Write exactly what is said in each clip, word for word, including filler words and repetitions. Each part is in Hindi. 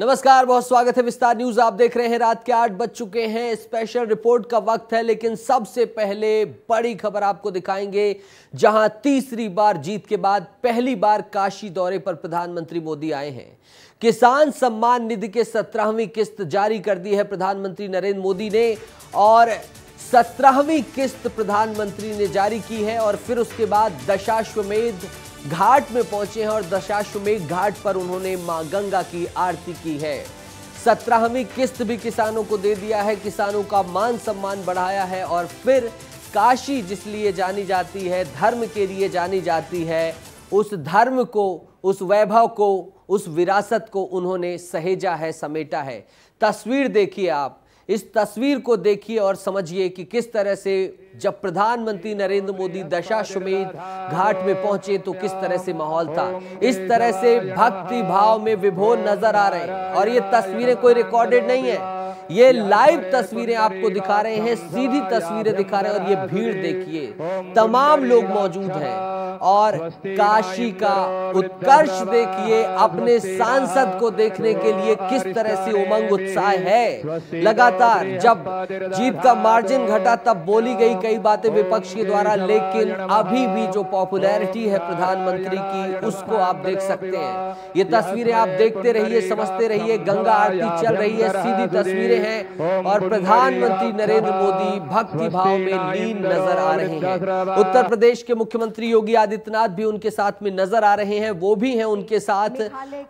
नमस्कार, बहुत स्वागत है विस्तार न्यूज। आप देख रहे हैं रात के आठ बज चुके हैं, स्पेशल रिपोर्ट का वक्त है। लेकिन सबसे पहले बड़ी खबर आपको दिखाएंगे, जहां तीसरी बार जीत के बाद पहली बार काशी दौरे पर प्रधानमंत्री मोदी आए हैं। किसान सम्मान निधि के सत्रहवीं किस्त जारी कर दी है प्रधानमंत्री नरेंद्र मोदी ने, और सत्रहवीं किस्त प्रधानमंत्री ने जारी की है। और फिर उसके बाद दशाश्वमेध घाट में पहुंचे हैं और दशाश्वमेध घाट पर उन्होंने मां गंगा की आरती की है। सत्रहवीं किस्त भी किसानों को दे दिया है, किसानों का मान सम्मान बढ़ाया है। और फिर काशी जिस लिए जानी जाती है, धर्म के लिए जानी जाती है, उस धर्म को, उस वैभव को, उस विरासत को उन्होंने सहेजा है, समेटा है। तस्वीर देखिए, आप इस तस्वीर को देखिए और समझिए कि किस तरह से जब प्रधानमंत्री नरेंद्र मोदी दशाश्वमेध घाट में पहुंचे तो किस तरह से माहौल था। इस तरह से भक्ति भाव में विभोर नजर आ रहे हैं। और ये तस्वीरें कोई रिकॉर्डेड नहीं है, ये लाइव तस्वीरें आपको दिखा रहे हैं, सीधी तस्वीरें दिखा रहे हैं। और ये भीड़ देखिए, तमाम लोग मौजूद हैं। और काशी का उत्कर्ष देखिए, अपने सांसद को देखने के लिए किस तरह से उमंग उत्साह है। लगातार जब जीत का मार्जिन घटा तब बोली गई कई बातें विपक्ष के द्वारा, लेकिन अभी भी जो पॉपुलैरिटी है प्रधानमंत्री की उसको आप देख सकते हैं। ये तस्वीरें आप देखते रहिए, समझते रहिए। गंगा आरती चल रही है, सीधी तस्वीरें हैं और प्रधानमंत्री नरेंद्र मोदी भक्ति भाव में लीन नजर आ रहे हैं। उत्तर प्रदेश के मुख्यमंत्री योगी आदित्यनाथ भी उनके साथ में नजर आ रहे हैं, वो भी हैं उनके साथ,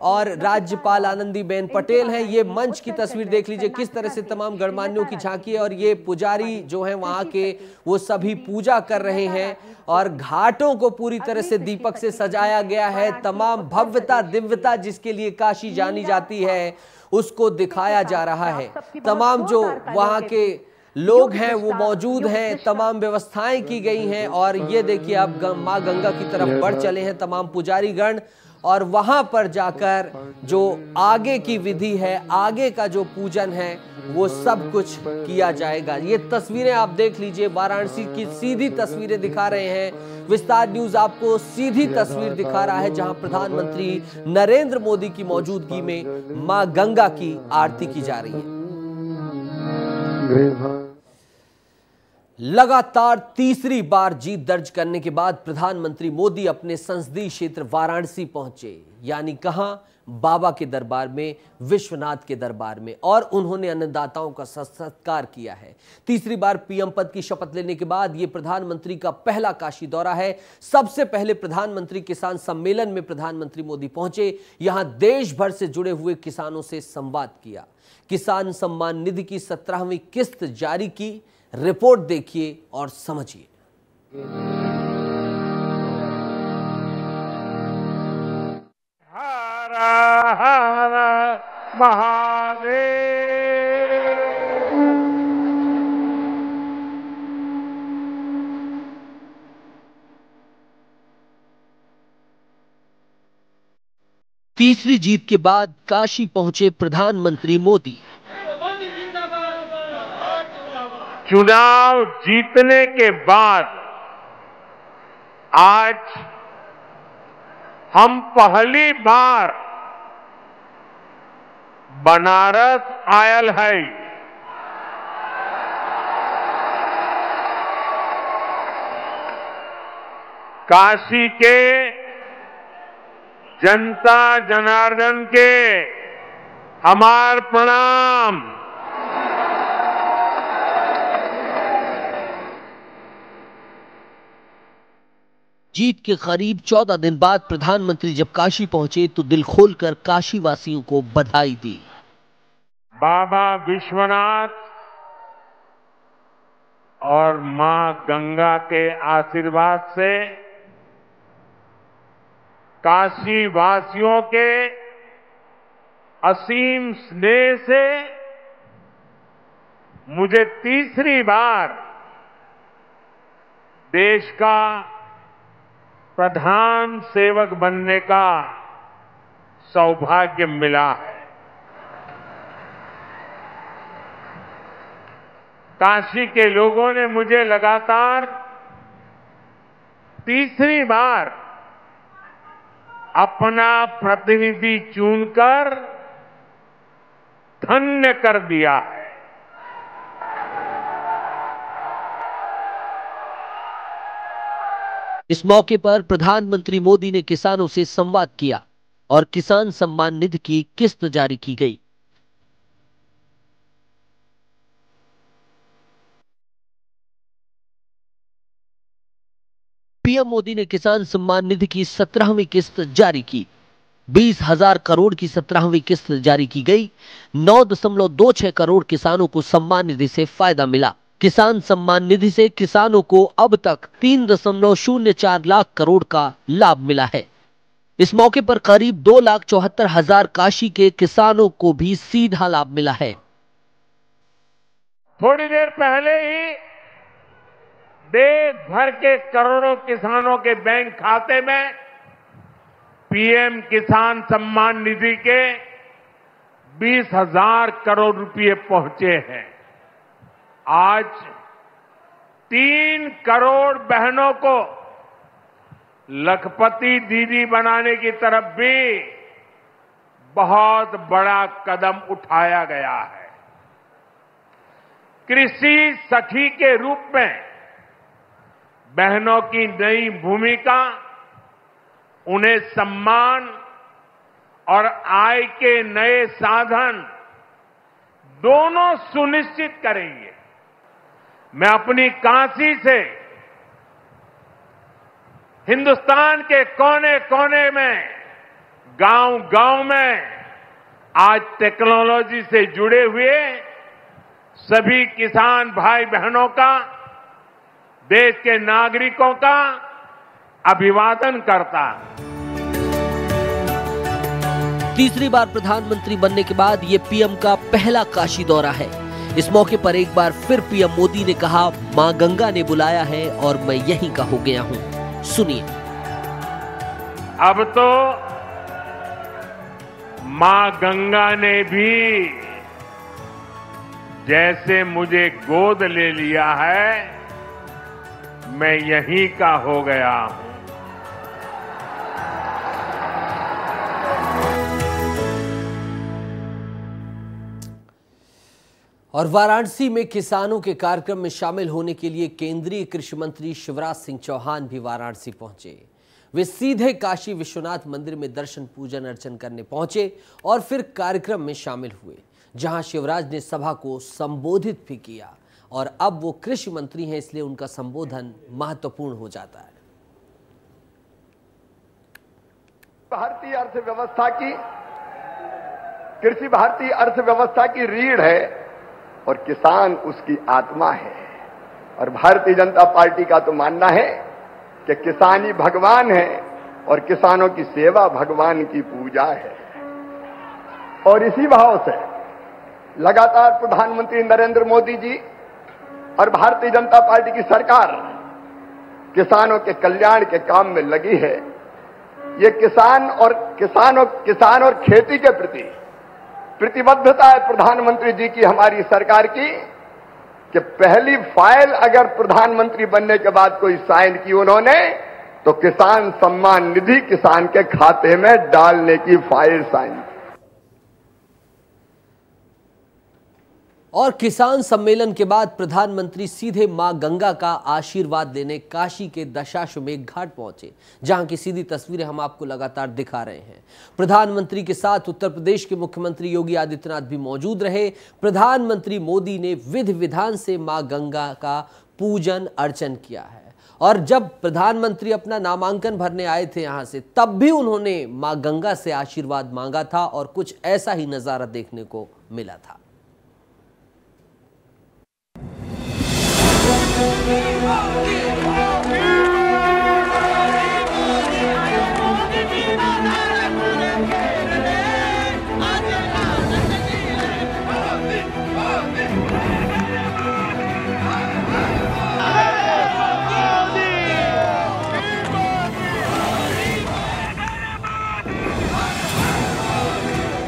और राज्यपाल आनंदीबेन पटेल हैं। ये मंच की तस्वीर देख लीजिए, किस तरह से तमाम गणमान्यों की झांकी है। और ये पुजारी जो हैं वहाँ के, वो सभी पूजा कर रहे हैं। और घाटों को पूरी तरह से दीपक से सजाया गया है। तमाम भव्यता, दिव्यता जिसके लिए काशी जानी जाती है उसको दिखाया जा रहा है। तमाम जो वहाँ के लोग हैं वो मौजूद हैं, तमाम व्यवस्थाएं की गई हैं। और ये देखिए, आप माँ गंगा की तरफ बढ़ चले हैं तमाम पुजारी गण। और वहां पर जाकर जो आगे की विधि है, आगे का जो पूजन है, वो सब कुछ किया जाएगा। ये तस्वीरें आप देख लीजिए, वाराणसी की सीधी तस्वीरें दिखा रहे हैं। विस्तार न्यूज आपको सीधी तस्वीर दिखा रहा है, जहां प्रधानमंत्री नरेंद्र मोदी की मौजूदगी में माँ गंगा की आरती की जा रही है। लगातार तीसरी बार जीत दर्ज करने के बाद प्रधानमंत्री मोदी अपने संसदीय क्षेत्र वाराणसी पहुंचे, यानी कहां, बाबा के दरबार में, विश्वनाथ के दरबार में। और उन्होंने अन्नदाताओं का सत्कार किया है। तीसरी बार पीएम पद की शपथ लेने के बाद ये प्रधानमंत्री का पहला काशी दौरा है। सबसे पहले प्रधानमंत्री किसान सम्मेलन में प्रधानमंत्री मोदी पहुंचे, यहां देश भर से जुड़े हुए किसानों से संवाद किया। किसान सम्मान निधि की सत्रहवीं किस्त जारी की, रिपोर्ट देखिए और समझिए। हर हर महादेव। तीसरी जीत के बाद काशी पहुंचे प्रधानमंत्री मोदी। चुनाव जीतने के बाद आज हम पहली बार बनारस आयल है। काशी के जनता जनार्दन के हमार प्रणाम। जीत के करीब चौदह दिन बाद प्रधानमंत्री जब काशी पहुंचे तो दिल खोलकर काशी वासियों को बधाई दी। बाबा विश्वनाथ और मां गंगा के आशीर्वाद से काशी वासियों के असीम स्नेह से मुझे तीसरी बार देश का प्रधान सेवक बनने का सौभाग्य मिला है। काशी के लोगों ने मुझे लगातार तीसरी बार अपना प्रतिनिधि चुनकर धन्य कर दिया है। इस मौके पर प्रधानमंत्री मोदी ने किसानों से संवाद किया और किसान सम्मान निधि की किस्त जारी की गई। पीएम मोदी ने किसान सम्मान निधि की सत्रहवीं किस्त जारी की। बीस हजार करोड़ की सत्रहवीं किस्त जारी की गई। नौ दशमलव दो छह करोड़ किसानों को सम्मान निधि से फायदा मिला। किसान सम्मान निधि से किसानों को अब तक तीन दशमलव शून्य चार लाख करोड़ का लाभ मिला है। इस मौके पर करीब दो लाख चौहत्तर हजार काशी के किसानों को भी सीधा लाभ मिला है। थोड़ी देर पहले ही देश भर के करोड़ों किसानों के बैंक खाते में पीएम किसान सम्मान निधि के बीस हजार करोड़ रुपए पहुंचे हैं। आज तीन करोड़ बहनों को लखपति दीदी बनाने की तरफ भी बहुत बड़ा कदम उठाया गया है। कृषि सखी के रूप में बहनों की नई भूमिका उन्हें सम्मान और आय के नए साधन दोनों सुनिश्चित करेंगे। मैं अपनी काशी से हिंदुस्तान के कोने कोने में, गांव गांव में आज टेक्नोलॉजी से जुड़े हुए सभी किसान भाई बहनों का, देश के नागरिकों का अभिवादन करता है। तीसरी बार प्रधानमंत्री बनने के बाद ये पीएम का पहला काशी दौरा है। इस मौके पर एक बार फिर पीएम मोदी ने कहा, मां गंगा ने बुलाया है और मैं यहीं का हो गया हूं। सुनिए। अब तो मां गंगा ने भी जैसे मुझे गोद ले लिया है, मैं यहीं का हो गया हूं। और वाराणसी में किसानों के कार्यक्रम में शामिल होने के लिए केंद्रीय कृषि मंत्री शिवराज सिंह चौहान भी वाराणसी पहुंचे। वे सीधे काशी विश्वनाथ मंदिर में दर्शन पूजन अर्चन करने पहुंचे और फिर कार्यक्रम में शामिल हुए, जहां शिवराज ने सभा को संबोधित भी किया। और अब वो कृषि मंत्री हैं, इसलिए उनका संबोधन महत्वपूर्ण हो जाता है। भारतीय अर्थव्यवस्था की कृषि भारतीय अर्थव्यवस्था की रीढ़ है और किसान उसकी आत्मा है। और भारतीय जनता पार्टी का तो मानना है कि किसान ही भगवान है और किसानों की सेवा भगवान की पूजा है। और इसी भाव से लगातार प्रधानमंत्री नरेंद्र मोदी जी और भारतीय जनता पार्टी की सरकार किसानों के कल्याण के काम में लगी है। ये किसान और किसानों किसान और खेती के प्रति प्रतिबद्धता है प्रधानमंत्री जी की, हमारी सरकार की, कि पहली फाइल अगर प्रधानमंत्री बनने के बाद कोई साइन की उन्होंने तो किसान सम्मान निधि किसान के खाते में डालने की फाइल साइन की। और किसान सम्मेलन के बाद प्रधानमंत्री सीधे मां गंगा का आशीर्वाद लेने काशी के दशाश्वमेध घाट पहुंचे, जहां की सीधी तस्वीरें हम आपको लगातार दिखा रहे हैं। प्रधानमंत्री के साथ उत्तर प्रदेश के मुख्यमंत्री योगी आदित्यनाथ भी मौजूद रहे। प्रधानमंत्री मोदी ने विधि विधान से मां गंगा का पूजन अर्चन किया है। और जब प्रधानमंत्री अपना नामांकन भरने आए थे यहाँ से, तब भी उन्होंने मां गंगा से आशीर्वाद मांगा था और कुछ ऐसा ही नज़ारा देखने को मिला था।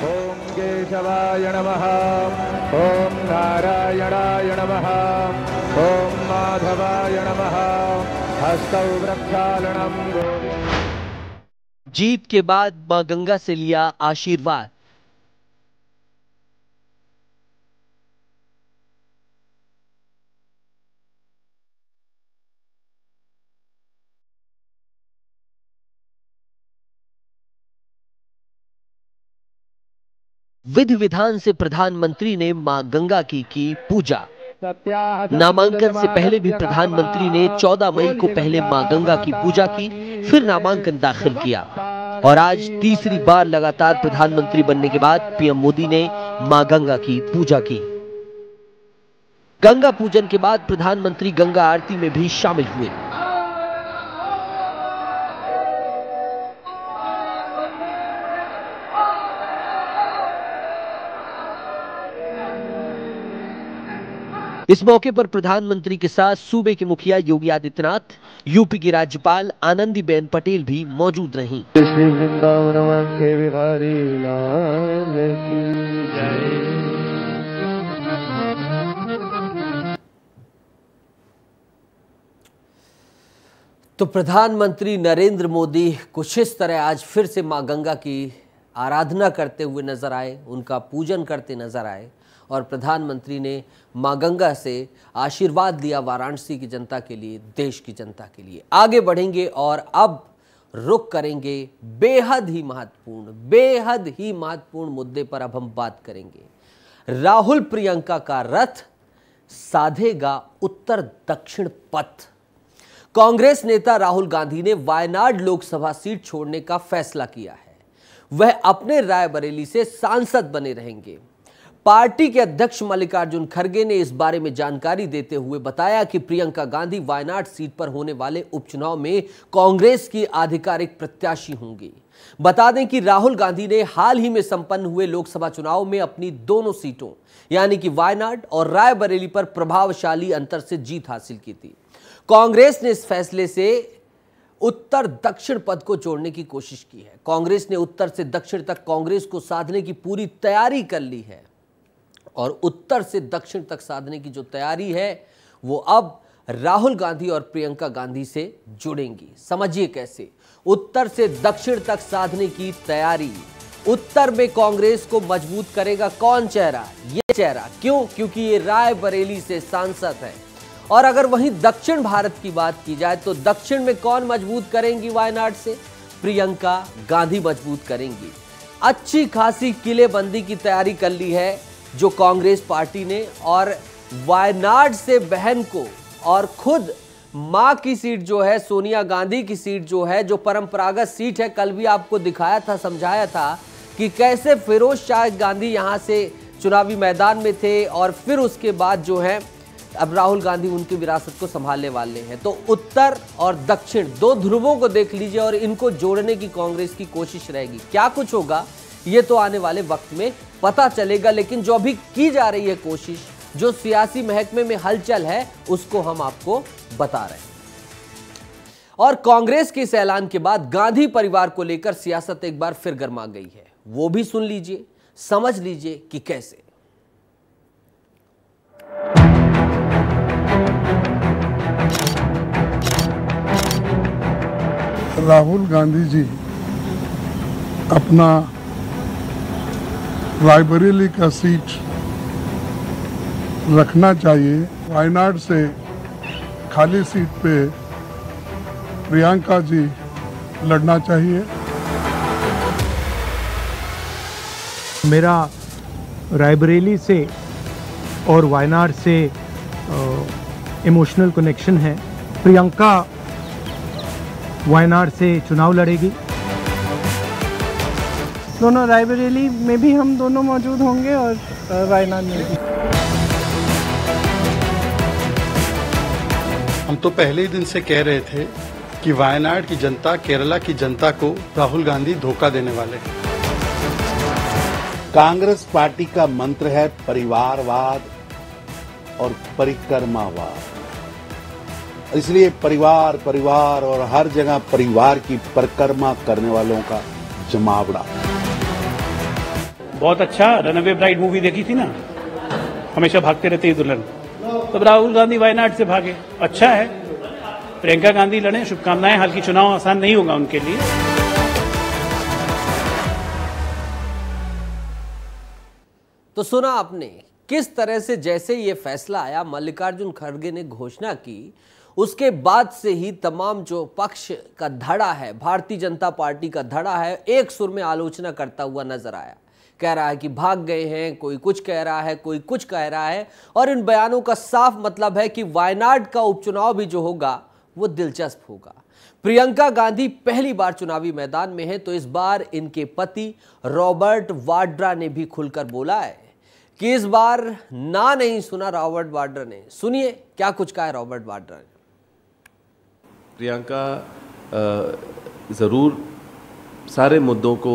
ओम केशवाय नमः, ओम नारायणाय नमः, ओम माधवाय नमः, हस्तौ वृक्षालणं। जीत के बाद मां गंगा से लिया आशीर्वाद। विधि विधान से प्रधानमंत्री ने मां गंगा की की पूजा। नामांकन से पहले भी प्रधानमंत्री ने चौदह मई को पहले मां गंगा की पूजा की, फिर नामांकन दाखिल किया और आज तीसरी बार लगातार प्रधानमंत्री बनने के बाद पीएम मोदी ने मां गंगा की पूजा की। गंगा पूजन के बाद प्रधानमंत्री गंगा आरती में भी शामिल हुए। इस मौके पर प्रधानमंत्री के साथ सूबे के मुखिया योगी आदित्यनाथ, यूपी की राज्यपाल आनंदीबेन पटेल भी मौजूद रहीं। तो प्रधानमंत्री नरेंद्र मोदी कुछ इस तरह आज फिर से मां गंगा की आराधना करते हुए नजर आए, उनका पूजन करते नजर आए और प्रधानमंत्री ने मां गंगा से आशीर्वाद लिया वाराणसी की जनता के लिए, देश की जनता के लिए। आगे बढ़ेंगे और अब रुक करेंगे बेहद ही महत्वपूर्ण बेहद ही महत्वपूर्ण मुद्दे पर। अब हम बात करेंगे राहुल प्रियंका का रथ साधेगा उत्तर दक्षिण पथ। कांग्रेस नेता राहुल गांधी ने वायनाड लोकसभा सीट छोड़ने का फैसला किया है। वह अपने रायबरेली से सांसद बने रहेंगे। पार्टी के अध्यक्ष मल्लिकार्जुन खड़गे ने इस बारे में जानकारी देते हुए बताया कि प्रियंका गांधी वायनाड सीट पर होने वाले उपचुनाव में कांग्रेस की आधिकारिक प्रत्याशी होंगी। बता दें कि राहुल गांधी ने हाल ही में संपन्न हुए लोकसभा चुनाव में अपनी दोनों सीटों यानी कि वायनाड और रायबरेली पर प्रभावशाली अंतर से जीत हासिल की थी। कांग्रेस ने इस फैसले से उत्तर दक्षिण पद को जोड़ने की कोशिश की है। कांग्रेस ने उत्तर से दक्षिण तक कांग्रेस को साधने की पूरी तैयारी कर ली है और उत्तर से दक्षिण तक साधने की जो तैयारी है वो अब राहुल गांधी और प्रियंका गांधी से जुड़ेंगी। समझिए कैसे उत्तर से दक्षिण तक साधने की तैयारी। उत्तर में कांग्रेस को मजबूत करेगा कौन चेहरा? ये चेहरा। क्यों? क्योंकि ये रायबरेली से सांसद है। और अगर वहीं दक्षिण भारत की बात की जाए तो दक्षिण में कौन मजबूत करेंगी? वायनाड से प्रियंका गांधी मजबूत करेंगी। अच्छी खासी किलेबंदी की तैयारी कर ली है जो कांग्रेस पार्टी ने और वायनाड से बहन को और खुद मां की सीट जो है, सोनिया गांधी की सीट जो है, जो परंपरागत सीट है, कल भी आपको दिखाया था, समझाया था कि कैसे फिरोज शाह गांधी यहाँ से चुनावी मैदान में थे और फिर उसके बाद जो है अब राहुल गांधी उनकी विरासत को संभालने वाले हैं। तो उत्तर और दक्षिण दो ध्रुवों को देख लीजिए और इनको जोड़ने की कांग्रेस की कोशिश रहेगी। क्या कुछ होगा ये तो आने वाले वक्त में पता चलेगा, लेकिन जो अभी की जा रही है कोशिश, जो सियासी महकमे में हलचल है, उसको हम आपको बता रहे हैं। और कांग्रेस के इस ऐलान के बाद गांधी परिवार को लेकर सियासत एक बार फिर गर्मा गई है। वो भी सुन लीजिए, समझ लीजिए कि कैसे। राहुल गांधी जी अपना रायबरेली का सीट रखना चाहिए। वायनाड से खाली सीट पे प्रियंका जी लड़ना चाहिए। मेरा रायबरेली से और वायनाड से इमोशनल कनेक्शन है। प्रियंका वायनाड से चुनाव लड़ेगी। दोनों रायबरेली में भी हम दोनों मौजूद होंगे और वायनाड में भी। हम तो पहले ही दिन से कह रहे थे कि वायनाड की जनता, केरला की जनता को राहुल गांधी धोखा देने वाले हैं। कांग्रेस पार्टी का मंत्र है परिवारवाद और परिक्रमावाद। इसलिए परिवार परिवार और हर जगह परिवार की परिक्रमा करने वालों का जमावड़ा। बहुत अच्छा रनअवे ब्राइड मूवी देखी थी ना, हमेशा भागते रहते हैं दुल्हन। तब राहुल गांधी वायनाड से भागे, अच्छा है। प्रियंका गांधी लड़े, शुभकामनाएं। हालांकि चुनाव आसान नहीं होगा उनके लिए। तो सुना आपने किस तरह से जैसे ये फैसला आया, मल्लिकार्जुन खड़गे ने घोषणा की, उसके बाद से ही तमाम जो पक्ष का धड़ा है, भारतीय जनता पार्टी का धड़ा है, एक सुर में आलोचना करता हुआ नजर आया। कह रहा है कि भाग गए हैं, कोई कुछ कह रहा है, कोई कुछ कह रहा है। और इन बयानों का साफ मतलब है कि वायनाड का उपचुनाव भी जो होगा वो दिलचस्प होगा। प्रियंका गांधी पहली बार चुनावी मैदान में है, तो इस बार इनके पति रॉबर्ट वाड्रा ने भी खुलकर बोला है कि इस बार ना नहीं सुना रॉबर्ट वाड्रा ने। सुनिए क्या कुछ कहा है रॉबर्ट वाड्रा ने। प्रियंका ज़रूर सारे मुद्दों को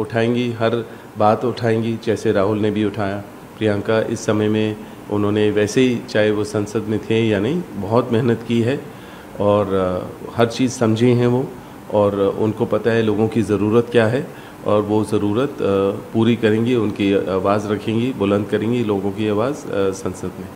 उठाएंगी, हर बात उठाएंगी, जैसे राहुल ने भी उठाया। प्रियंका इस समय में उन्होंने वैसे ही, चाहे वो संसद में थे या नहीं, बहुत मेहनत की है और हर चीज़ समझी हैं वो, और उनको पता है लोगों की ज़रूरत क्या है और वो ज़रूरत पूरी करेंगी, उनकी आवाज़ रखेंगी, बुलंद करेंगी लोगों की आवाज़ संसद में।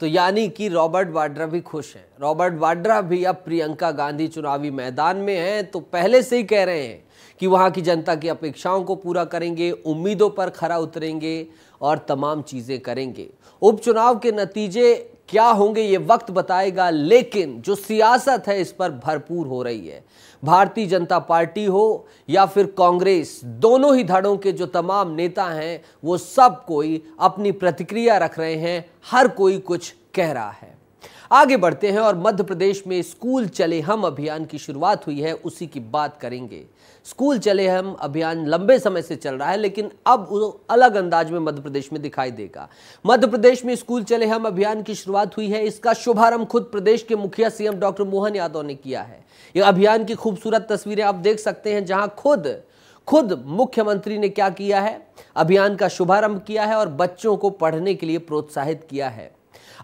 तो यानी कि रॉबर्ट वाड्रा भी खुश हैं। रॉबर्ट वाड्रा भी अब प्रियंका गांधी चुनावी मैदान में हैं तो पहले से ही कह रहे हैं कि वहां की जनता की अपेक्षाओं को पूरा करेंगे, उम्मीदों पर खरा उतरेंगे और तमाम चीज़ें करेंगे। उपचुनाव के नतीजे क्या होंगे ये वक्त बताएगा, लेकिन जो सियासत है इस पर भरपूर हो रही है। भारतीय जनता पार्टी हो या फिर कांग्रेस, दोनों ही धड़ों के जो तमाम नेता हैं वो सब कोई अपनी प्रतिक्रिया रख रहे हैं, हर कोई कुछ कह रहा है। आगे बढ़ते हैं और मध्य प्रदेश में स्कूल चले हम अभियान की शुरुआत हुई है, उसी की बात करेंगे। स्कूल चले हम अभियान लंबे समय से चल रहा है, लेकिन अब अलग अंदाज में मध्य प्रदेश में दिखाई देगा। मध्य प्रदेश में स्कूल चले हम अभियान की शुरुआत हुई है। इसका शुभारंभ खुद प्रदेश के मुखिया सीएम डॉक्टर मोहन यादव ने किया है। यह अभियान की खूबसूरत तस्वीरें आप देख सकते हैं, जहां खुद खुद मुख्यमंत्री ने क्या किया है, अभियान का शुभारंभ किया है और बच्चों को पढ़ने के लिए प्रोत्साहित किया है।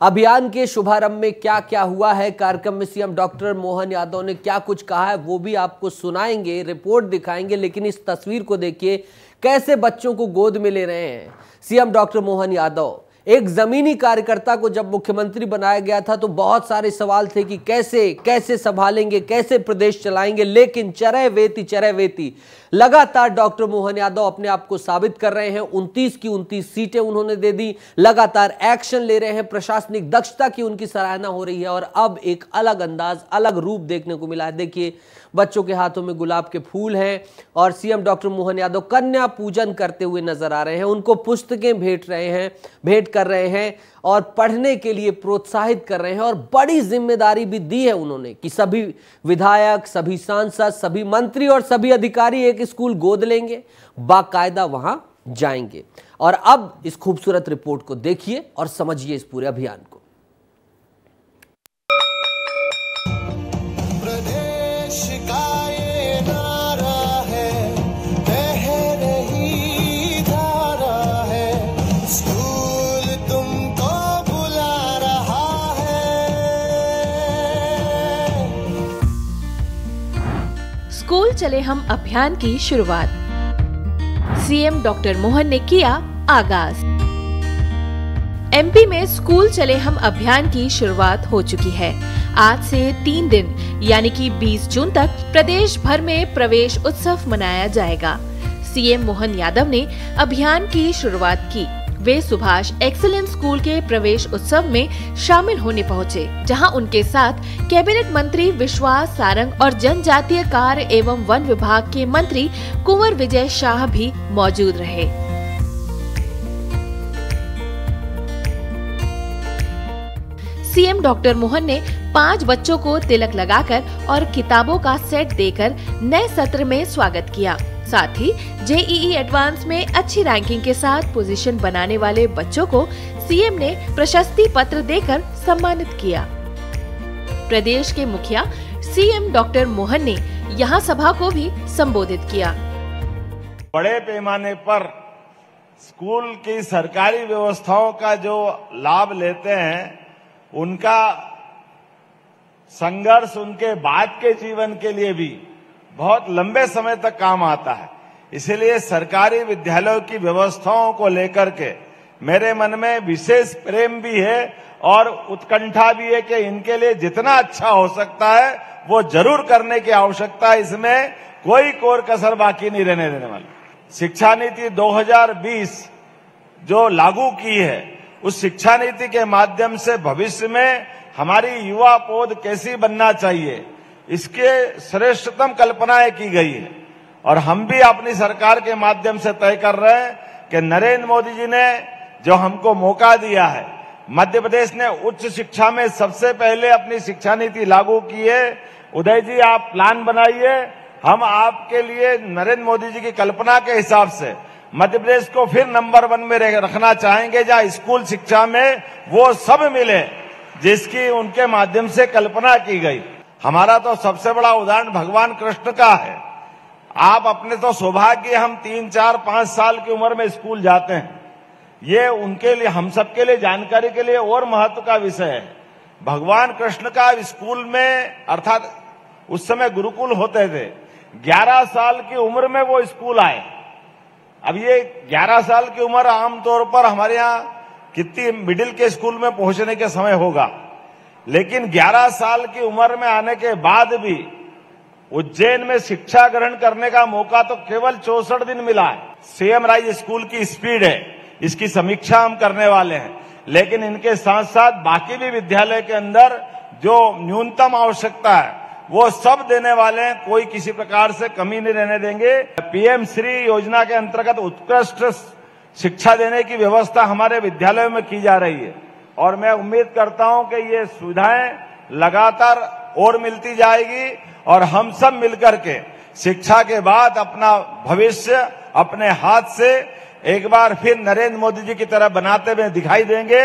अभियान के शुभारंभ में क्या क्या हुआ है, कार्यक्रम में सीएम डॉक्टर मोहन यादव ने क्या कुछ कहा है, वो भी आपको सुनाएंगे, रिपोर्ट दिखाएंगे। लेकिन इस तस्वीर को देखिए, कैसे बच्चों को गोद में ले रहे हैं सीएम डॉक्टर मोहन यादव। एक जमीनी कार्यकर्ता को जब मुख्यमंत्री बनाया गया था तो बहुत सारे सवाल थे कि कैसे कैसे संभालेंगे, कैसे प्रदेश चलाएंगे, लेकिन चरय वेती चरय वेती लगातार डॉक्टर मोहन यादव अपने आप को साबित कर रहे हैं। उनतीस की उनतीस सीटें उन्होंने दे दी, लगातार एक्शन ले रहे हैं, प्रशासनिक दक्षता की उनकी सराहना हो रही है और अब एक अलग अंदाज, अलग रूप देखने को मिला है। देखिए बच्चों के हाथों में गुलाब के फूल हैं और सीएम डॉक्टर मोहन यादव कन्या पूजन करते हुए नजर आ रहे हैं। उनको पुस्तकें भेंट रहे हैं भेंट कर रहे हैं और पढ़ने के लिए प्रोत्साहित कर रहे हैं। और बड़ी जिम्मेदारी भी दी है उन्होंने कि सभी विधायक, सभी सांसद, सभी मंत्री और सभी अधिकारी एक स्कूल गोद लेंगे, बाकायदा वहां जाएंगे। और अब इस खूबसूरत रिपोर्ट को देखिए और समझिए इस पूरे अभियान को। प्रदेश का ये नारा है, बह रही धारा है, स्कूल तुमको बुला रहा है। स्कूल चले हम अभियान की शुरुआत सीएम डॉक्टर मोहन ने किया आगाज। एमपी में स्कूल चले हम अभियान की शुरुआत हो चुकी है। आज से तीन दिन यानी कि बीस जून तक प्रदेश भर में प्रवेश उत्सव मनाया जाएगा। सीएम मोहन यादव ने अभियान की शुरुआत की। वे सुभाष एक्सीलेंस स्कूल के प्रवेश उत्सव में शामिल होने पहुंचे, जहां उनके साथ कैबिनेट मंत्री विश्वास सारंग और जनजातीय कार्य एवं वन विभाग के मंत्री कुंवर विजय शाह भी मौजूद रहे। सीएम डॉक्टर मोहन ने पांच बच्चों को तिलक लगाकर और किताबों का सेट देकर नए सत्र में स्वागत किया। साथ ही जेईई एडवांस में अच्छी रैंकिंग के साथ पोजीशन बनाने वाले बच्चों को सीएम ने प्रशस्ति पत्र देकर सम्मानित किया। प्रदेश के मुखिया सीएम डॉक्टर मोहन ने यहां सभा को भी संबोधित किया। बड़े पैमाने पर स्कूल की सरकारी व्यवस्थाओं का जो लाभ लेते हैं, उनका संघर्ष उनके बाद के जीवन के लिए भी बहुत लंबे समय तक काम आता है। इसलिए सरकारी विद्यालयों की व्यवस्थाओं को लेकर के मेरे मन में विशेष प्रेम भी है और उत्कंठा भी है कि इनके लिए जितना अच्छा हो सकता है वो जरूर करने की आवश्यकता है। इसमें कोई कोर कसर बाकी नहीं रहने देने वाली। शिक्षा नीति दो हज़ार बीस जो लागू की है, उस शिक्षा नीति के माध्यम से भविष्य में हमारी युवा पौध कैसी बनना चाहिए, इसके श्रेष्ठतम कल्पनाएं की गई है और हम भी अपनी सरकार के माध्यम से तय कर रहे हैं कि नरेंद्र मोदी जी ने जो हमको मौका दिया है, मध्य प्रदेश ने उच्च शिक्षा में सबसे पहले अपनी शिक्षा नीति लागू की है। उदय जी, आप प्लान बनाइए, हम आपके लिए नरेंद्र मोदी जी की कल्पना के हिसाब से मध्य प्रदेश को फिर नंबर वन में रखना चाहेंगे, जहां स्कूल शिक्षा में वो सब मिले जिसकी उनके माध्यम से कल्पना की गई। हमारा तो सबसे बड़ा उदाहरण भगवान कृष्ण का है। आप अपने तो सौभाग्य, हम तीन चार पांच साल की उम्र में स्कूल जाते हैं, ये उनके लिए, हम सबके लिए जानकारी के लिए और महत्व का विषय है। भगवान कृष्ण का स्कूल में, अर्थात उस समय गुरुकुल होते थे, ग्यारह साल की उम्र में वो स्कूल आए। अब ये ग्यारह साल की उम्र आमतौर पर हमारे यहाँ कितनी मिडिल के स्कूल में पहुंचने के समय होगा, लेकिन ग्यारह साल की उम्र में आने के बाद भी उज्जैन में शिक्षा ग्रहण करने का मौका तो केवल चौसठ दिन मिला है। सीएम राइज स्कूल की स्पीड है, इसकी समीक्षा हम करने वाले हैं, लेकिन इनके साथ साथ बाकी भी विद्यालय के अंदर जो न्यूनतम आवश्यकता है वो सब देने वाले हैं, कोई किसी प्रकार से कमी नहीं रहने देंगे। पीएम श्री योजना के अंतर्गत उत्कृष्ट शिक्षा देने की व्यवस्था हमारे विद्यालयों में की जा रही है और मैं उम्मीद करता हूं कि ये सुविधाएं लगातार और मिलती जाएगी और हम सब मिलकर के शिक्षा के बाद अपना भविष्य अपने हाथ से एक बार फिर नरेंद्र मोदी जी की तरह बनाते हुए दिखाई देंगे।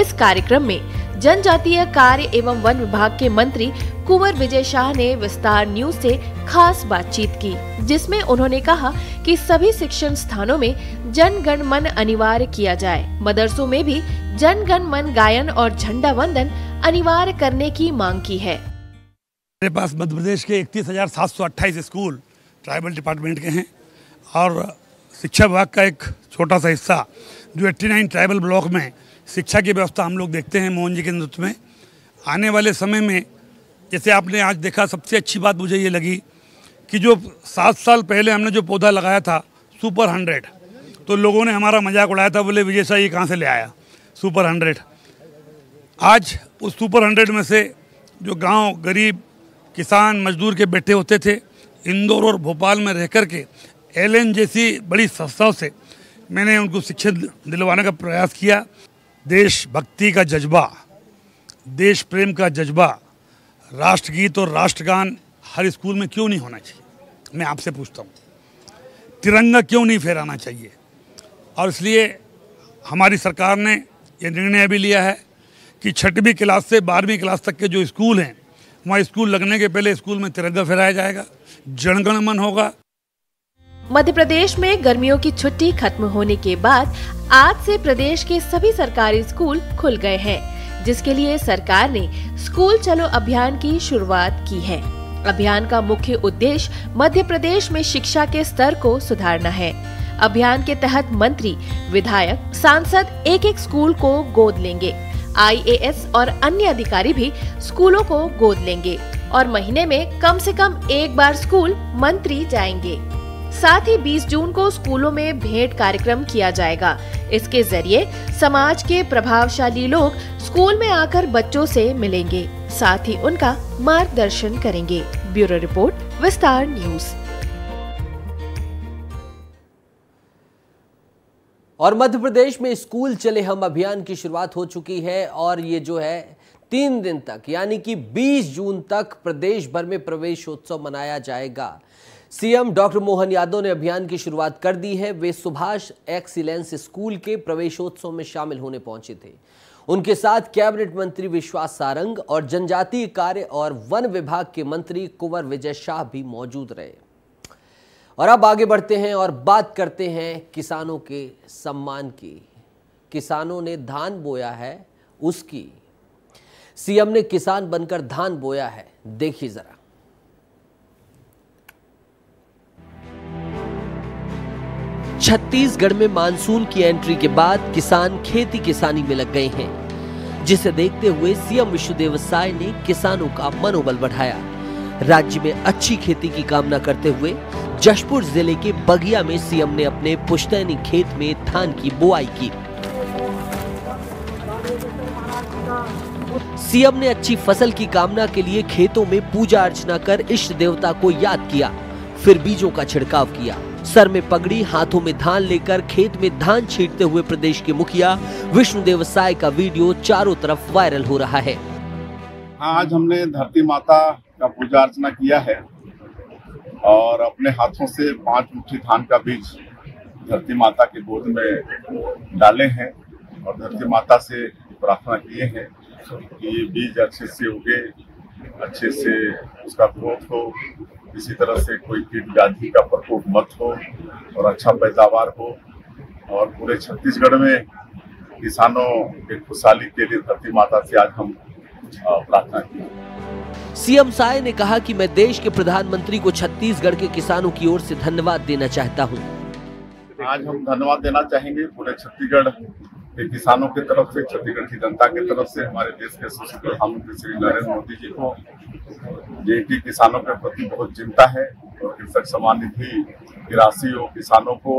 इस कार्यक्रम में जनजातीय कार्य एवं वन विभाग के मंत्री कुंवर विजय शाह ने विस्तार न्यूज से खास बातचीत की, जिसमें उन्होंने कहा कि सभी शिक्षण स्थानों में जन गण मन अनिवार्य किया जाए। मदरसों में भी जन गण मन गायन और झंडा वंदन अनिवार्य करने की मांग की है। मेरे पास मध्य प्रदेश के इकतीस हजार सात सौ अट्ठाईस स्कूल ट्राइबल डिपार्टमेंट के हैं और शिक्षा विभाग का एक छोटा सा हिस्सा जो नवासी ट्राइबल ब्लॉक में शिक्षा की व्यवस्था हम लोग देखते हैं मोहन जी के नेतृत्व में। आने वाले समय में, जैसे आपने आज देखा, सबसे अच्छी बात मुझे ये लगी कि जो सात साल पहले हमने जो पौधा लगाया था सुपर हंड्रेड, तो लोगों ने हमारा मजाक उड़ाया था, बोले विजय शाह ये कहाँ से ले आया सुपर हंड्रेड। आज उस सुपर हंड्रेड में से जो गाँव, गरीब, किसान, मजदूर के बेटे होते थे, इंदौर और भोपाल में रह कर के एल एन जैसी बड़ी संस्थाओं से मैंने उनको शिक्षा दिलवाने का प्रयास किया। देशभक्ति का जज्बा, देश प्रेम का जज्बा, राष्ट्रगीत और राष्ट्रगान हर स्कूल में क्यों नहीं होना चाहिए, मैं आपसे पूछता हूँ। तिरंगा क्यों नहीं फहराना चाहिए? और इसलिए हमारी सरकार ने यह निर्णय भी लिया है कि छठवीं क्लास से बारहवीं क्लास तक के जो स्कूल हैं, वहाँ स्कूल लगने के पहले स्कूल में तिरंगा फहराया जाएगा, जन गण मन होगा। मध्य प्रदेश में गर्मियों की छुट्टी खत्म होने के बाद आज से प्रदेश के सभी सरकारी स्कूल खुल गए हैं, जिसके लिए सरकार ने स्कूल चलो अभियान की शुरुआत की है। अभियान का मुख्य उद्देश्य मध्य प्रदेश में शिक्षा के स्तर को सुधारना है। अभियान के तहत मंत्री, विधायक, सांसद एक एक स्कूल को गोद लेंगे। आई ए एस और अन्य अधिकारी भी स्कूलों को गोद लेंगे और महीने में कम से कम एक बार स्कूल मंत्री जाएंगे। साथ ही बीस जून को स्कूलों में भेंट कार्यक्रम किया जाएगा। इसके जरिए समाज के प्रभावशाली लोग स्कूल में आकर बच्चों से मिलेंगे, साथ ही उनका मार्गदर्शन करेंगे। ब्यूरो रिपोर्ट, विस्तार न्यूज। और मध्य प्रदेश में स्कूल चले हम अभियान की शुरुआत हो चुकी है और ये जो है तीन दिन तक, यानी कि बीस जून तक प्रदेश भर में प्रवेशोत्सव मनाया जाएगा। सीएम डॉक्टर मोहन यादव ने अभियान की शुरुआत कर दी है। वे सुभाष एक्सीलेंस स्कूल के प्रवेशोत्सव में शामिल होने पहुंचे थे। उनके साथ कैबिनेट मंत्री विश्वास सारंग और जनजातीय कार्य और वन विभाग के मंत्री कुंवर विजय शाह भी मौजूद रहे। और अब आगे बढ़ते हैं और बात करते हैं किसानों के सम्मान की। किसानों ने धान बोया है उसकी। सीएम ने किसान बनकर धान बोया है, देखिए जरा। छत्तीसगढ़ में मानसून की एंट्री के बाद किसान खेती किसानी में लग गए हैं, जिसे देखते हुए सीएम विष्णुदेव साय ने किसानों का मनोबल बढ़ाया। राज्य में अच्छी खेती की कामना करते हुए जशपुर जिले के बगिया में सीएम ने अपने पुश्तैनी खेत में धान की बुआई की। सीएम ने अच्छी फसल की कामना के लिए खेतों में पूजा अर्चना कर इष्ट देवता को याद किया फिर बीजों का छिड़काव किया। सर में पगड़ी, हाथों में धान लेकर खेत में धान छींटते हुए प्रदेश के मुखिया विष्णुदेव साय का वीडियो चारों तरफ वायरल हो रहा है। आज हमने धरती माता का पूजा अर्चना किया है और अपने हाथों से पांच मुट्ठी धान का बीज धरती माता के गोद में डाले हैं और धरती माता से प्रार्थना किए हैं कि ये बीज अच्छे से उगे, अच्छे से उसका ग्रोथ हो, इसी तरह से कोई कीट व्याधि का प्रकोप मत हो और अच्छा पैदावार हो। और पूरे छत्तीसगढ़ में किसानों के खुशहाली के लिए धरती माता से आज हम प्रार्थना की। सीएम साय ने कहा कि मैं देश के प्रधानमंत्री को छत्तीसगढ़ के किसानों की ओर से धन्यवाद देना चाहता हूँ। आज हम धन्यवाद देना चाहेंगे पूरे छत्तीसगढ़ किसानों के तरफ से, छत्तीसगढ़ की जनता के तरफ से, हमारे देश के यशस्वी प्रधानमंत्री श्री नरेंद्र मोदी जी को, जिनकी किसानों के प्रति बहुत चिंता है। कृषक सम्मान निधि की राशि वो किसानों को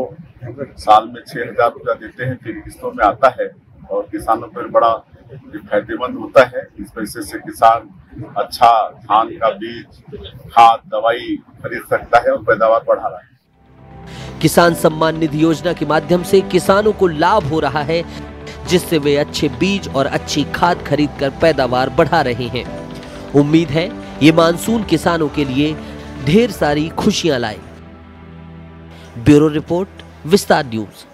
साल में छह हजार रुपया देते हैं, तीन किस्तों में आता है और किसानों पर बड़ा फायदेमंद होता है। इस पैसे से किसान अच्छा धान का बीज, खाद, दवाई खरीद सकता है और पैदावार बढ़ा रहा है। किसान सम्मान निधि योजना के माध्यम से किसानों को लाभ हो रहा है, जिससे वे अच्छे बीज और अच्छी खाद खरीदकर पैदावार बढ़ा रहे हैं। उम्मीद है ये मानसून किसानों के लिए ढेर सारी खुशियां लाए। ब्यूरो रिपोर्ट, विस्तार न्यूज।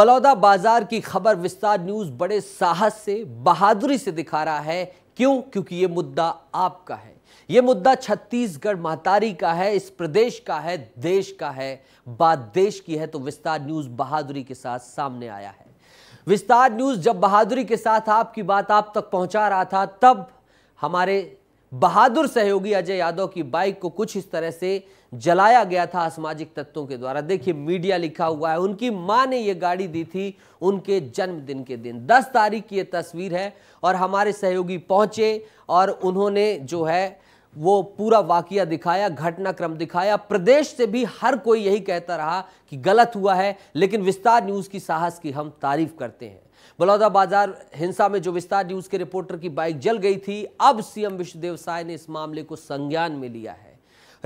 बलौदा बाजार की खबर विस्तार न्यूज बड़े साहस से, बहादुरी से दिखा रहा है। क्यों? क्योंकि ये मुद्दा आपका है, ये मुद्दा छत्तीसगढ़ महतारी का है, इस प्रदेश का है, देश का है, बात देश की है। तो विस्तार न्यूज बहादुरी के साथ सामने आया है। विस्तार न्यूज जब बहादुरी के साथ आपकी बात आप तक पहुंचा रहा था, तब हमारे बहादुर सहयोगी अजय यादव की बाइक को कुछ इस तरह से जलाया गया था असामाजिक तत्वों के द्वारा। देखिए, मीडिया लिखा हुआ है, उनकी मां ने ये गाड़ी दी थी उनके जन्मदिन के दिन, दस तारीख की ये तस्वीर है। और हमारे सहयोगी पहुंचे और उन्होंने जो है वो पूरा वाकया दिखाया, घटनाक्रम दिखाया। प्रदेश से भी हर कोई यही कहता रहा कि गलत हुआ है, लेकिन विस्तार न्यूज़ की साहस की हम तारीफ करते हैं। बलौदा बाजार हिंसा में जो विस्तार न्यूज़ के रिपोर्टर की बाइक जल गई थी, अब सीएम विष्णुदेव साय ने इस मामले को संज्ञान में लिया है।